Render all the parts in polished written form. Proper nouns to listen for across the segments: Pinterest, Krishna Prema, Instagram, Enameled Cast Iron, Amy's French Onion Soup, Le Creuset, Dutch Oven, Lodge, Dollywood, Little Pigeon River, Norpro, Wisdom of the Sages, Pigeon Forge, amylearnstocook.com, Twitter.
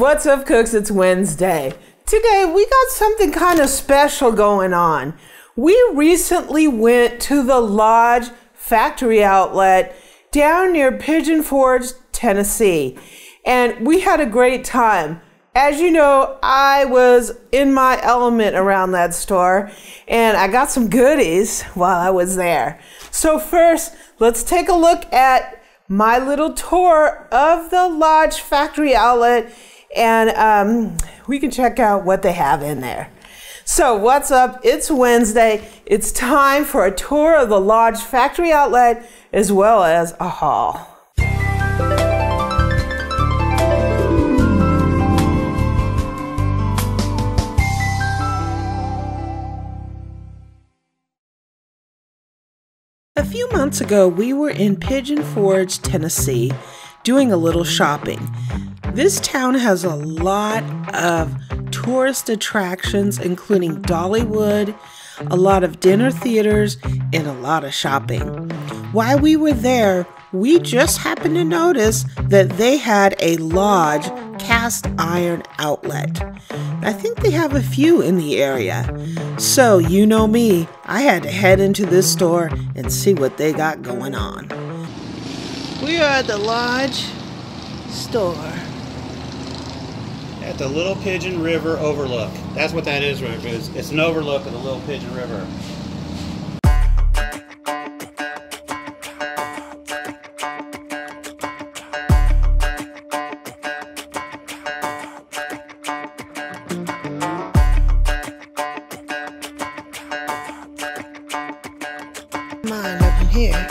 What's up, cooks? It's Wednesday. Today we got something kind of special going on. We recently went to the Lodge factory outlet down near Pigeon Forge, Tennessee, and we had a great time. As you know, I was in my element around that store, and I got some goodies while I was there. So first, let's take a look at my little tour of the Lodge factory outlet, and we can check out what they have in there. So what's up? It's Wednesday. It's time for a tour of the Lodge factory outlet as well as a haul. A few months ago, we were in Pigeon Forge, Tennessee, doing a little shopping. This town has a lot of tourist attractions, including Dollywood, a lot of dinner theaters, and a lot of shopping. While we were there, we just happened to notice that they had a Lodge cast iron outlet. I think they have a few in the area. So, you know me, I had to head into this store and see what they got going on. We are at the Lodge store. At the Little Pigeon River overlook. That's what that is, right? It's an overlook of the Little Pigeon River. Mine up in here.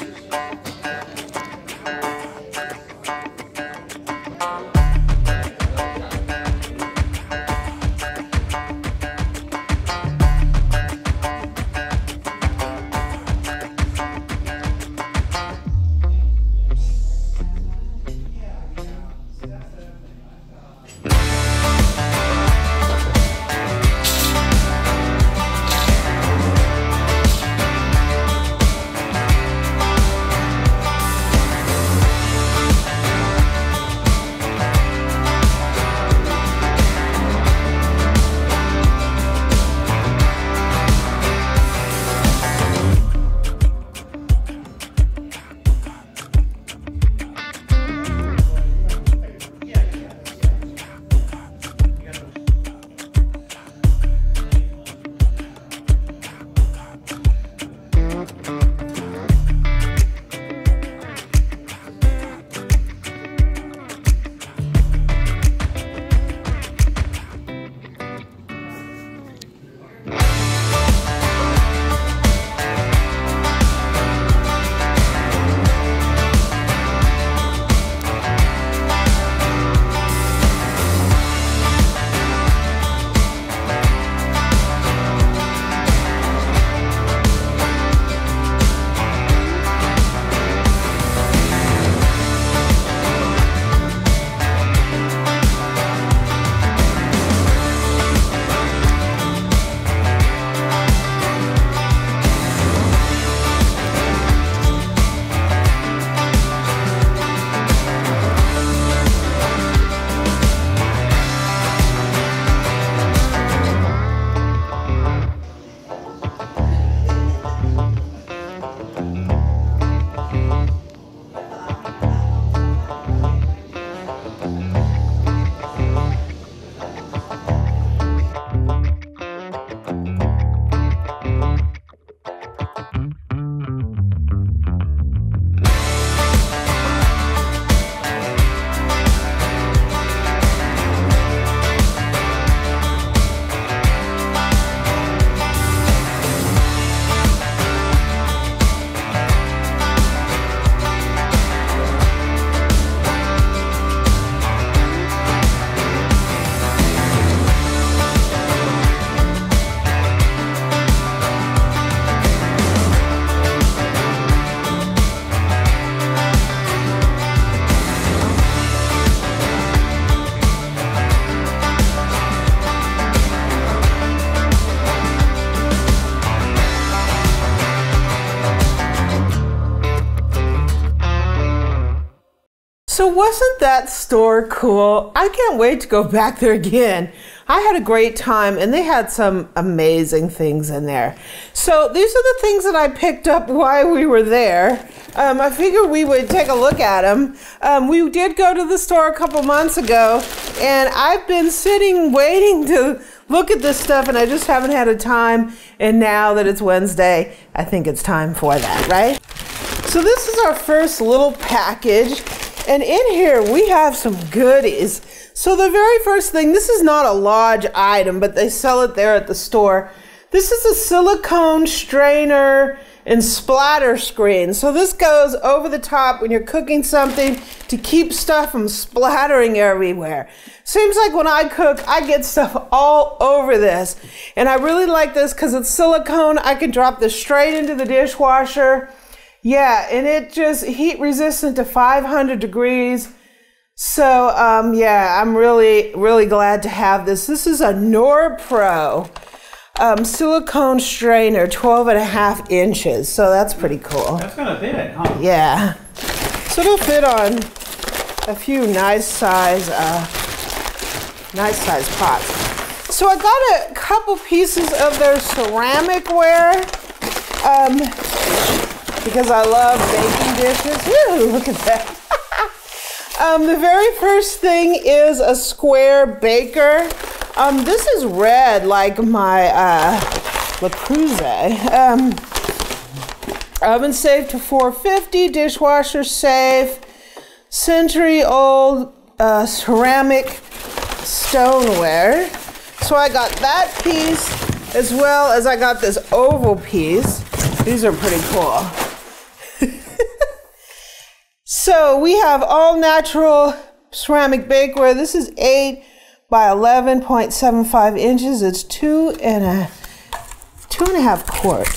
So wasn't that store cool? I can't wait to go back there again. I had a great time and they had some amazing things in there. So these are the things that I picked up while we were there. I figured we would take a look at them. We did go to the store a couple months ago and I've been sitting waiting to look at this stuff and I just haven't had a time. And now that it's Wednesday, I think it's time for that, right? So this is our first little package. And in here, we have some goodies. So the very first thing, this is not a Lodge item, but they sell it there at the store. This is a silicone strainer and splatter screen. So this goes over the top when you're cooking something to keep stuff from splattering everywhere. Seems like when I cook, I get stuff all over this. And I really like this because it's silicone. I can drop this straight into the dishwasher. Yeah, and it just heat resistant to 500 degrees. So yeah, I'm really glad to have this. This is a Norpro silicone strainer, 12.5 inches. So that's pretty cool. That's gonna fit, huh? Yeah. So it'll fit on a few nice size pots. So I got a couple pieces of their ceramic ware. Because I love baking dishes. Woo, look at that. The very first thing is a square baker. This is red, like my Le Creuset. Oven safe to 450, dishwasher safe, century-old ceramic stoneware. So I got that piece, as well as I got this oval piece. These are pretty cool. So we have all natural ceramic bakeware. This is 8 by 11.75 inches. It's 2.5 quart.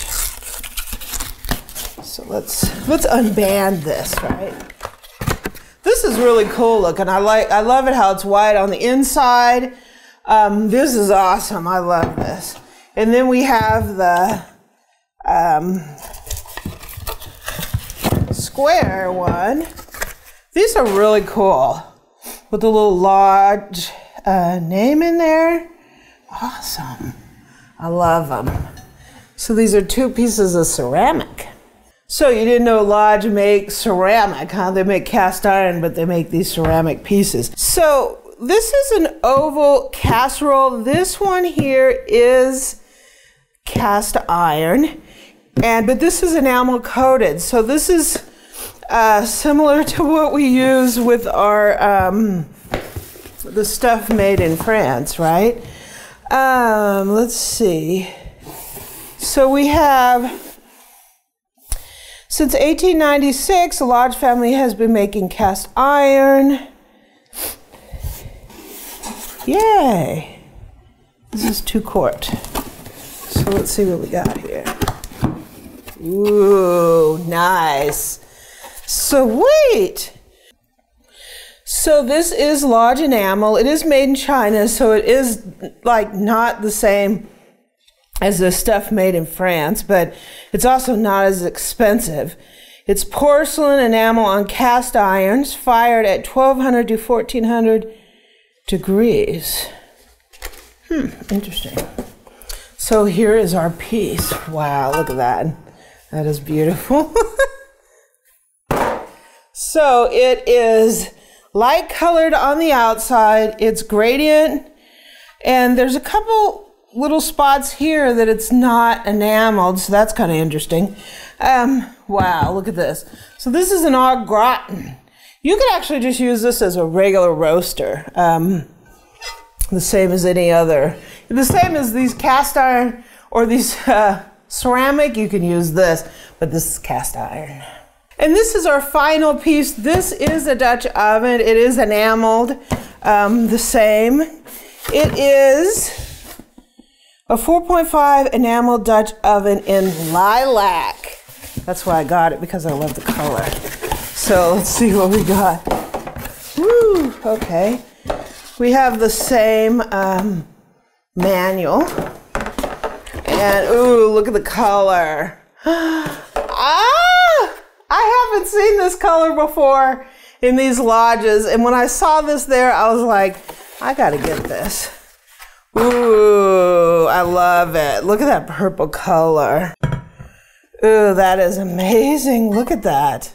So let's unband this, right? This is really cool looking. I love it how it's white on the inside. This is awesome. I love this. And then we have the square one. These are really cool with the little Lodge name in there. Awesome. I love them. So these are two pieces of ceramic. So you didn't know Lodge makes ceramic, huh? They make cast iron, but they make these ceramic pieces. So this is an oval casserole. This one here is cast iron. But this is enamel coated, so this is similar to what we use with our the stuff made in France, right? Let's see. So we have, since 1896, the Lodge family has been making cast iron. Yay! This is 2 quart. So let's see what we got here. Ooh, nice. Sweet. So this is Lodge enamel. It is made in China, so it is like not the same as the stuff made in France, but it's also not as expensive. It's porcelain enamel on cast irons, fired at 1200 to 1400 degrees. Interesting. So here is our piece. Wow, look at that. That is beautiful. So it is light colored on the outside. It's gradient. And there's a couple little spots here that it's not enameled. So that's kind of interesting. Wow, look at this. So this is an au gratin. You could actually just use this as a regular roaster. The same as any other. The same as these cast iron or these ceramic, you can use this, but this is cast iron. And this is our final piece. This is a Dutch oven. It is enameled, the same. It is a 4.5 enamel Dutch oven in lilac. That's why I got it, because I love the color. So let's see what we got. Woo, okay. We have the same manual. And ooh, look at the color. Ah! I haven't seen this color before. in these lodges. And when I saw this there, I was like, I gotta get this. Ooh, I love it. Look at that purple color. Ooh, that is amazing. Look at that.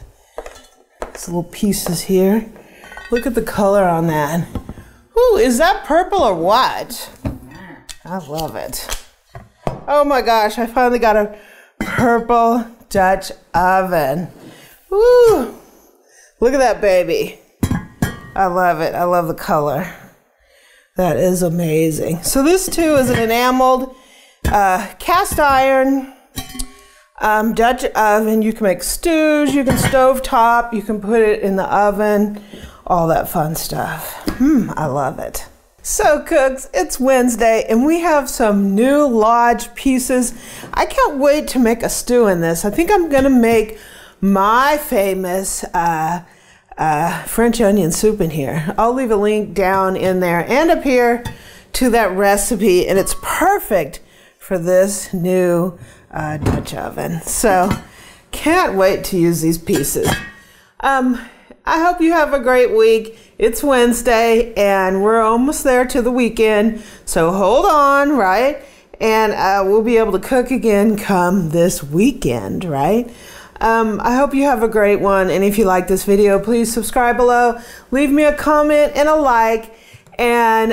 These little pieces here. Look at the color on that. Ooh, is that purple or what? I love it. Oh my gosh, I finally got a purple Dutch oven. Ooh, look at that baby. I love it. I love the color. That is amazing. So this too is an enameled cast iron Dutch oven. You can make stews, you can stove top, you can put it in the oven, all that fun stuff. I love it. So cooks, it's Wednesday and we have some new Lodge pieces. I can't wait to make a stew in this. I think I'm gonna make my famous French onion soup in here. I'll leave a link down in there and up here to that recipe, and it's perfect for this new Dutch oven. So can't wait to use these pieces. I hope you have a great week. It's Wednesday and we're almost there to the weekend. So hold on, right? And we'll be able to cook again come this weekend, right? I hope you have a great one. And if you like this video, please subscribe below. Leave me a comment and a like. And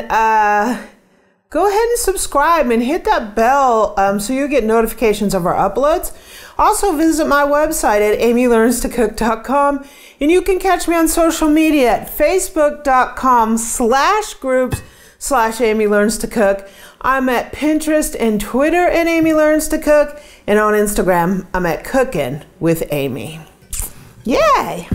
go ahead and subscribe and hit that bell so you'll get notifications of our uploads. Also visit my website at amylearnstocook.com, and you can catch me on social media at facebook.com/groups/amylearnstocook. I'm at Pinterest and Twitter at amylearnstocook, and on Instagram I'm at Cookin' with Amy. Yay!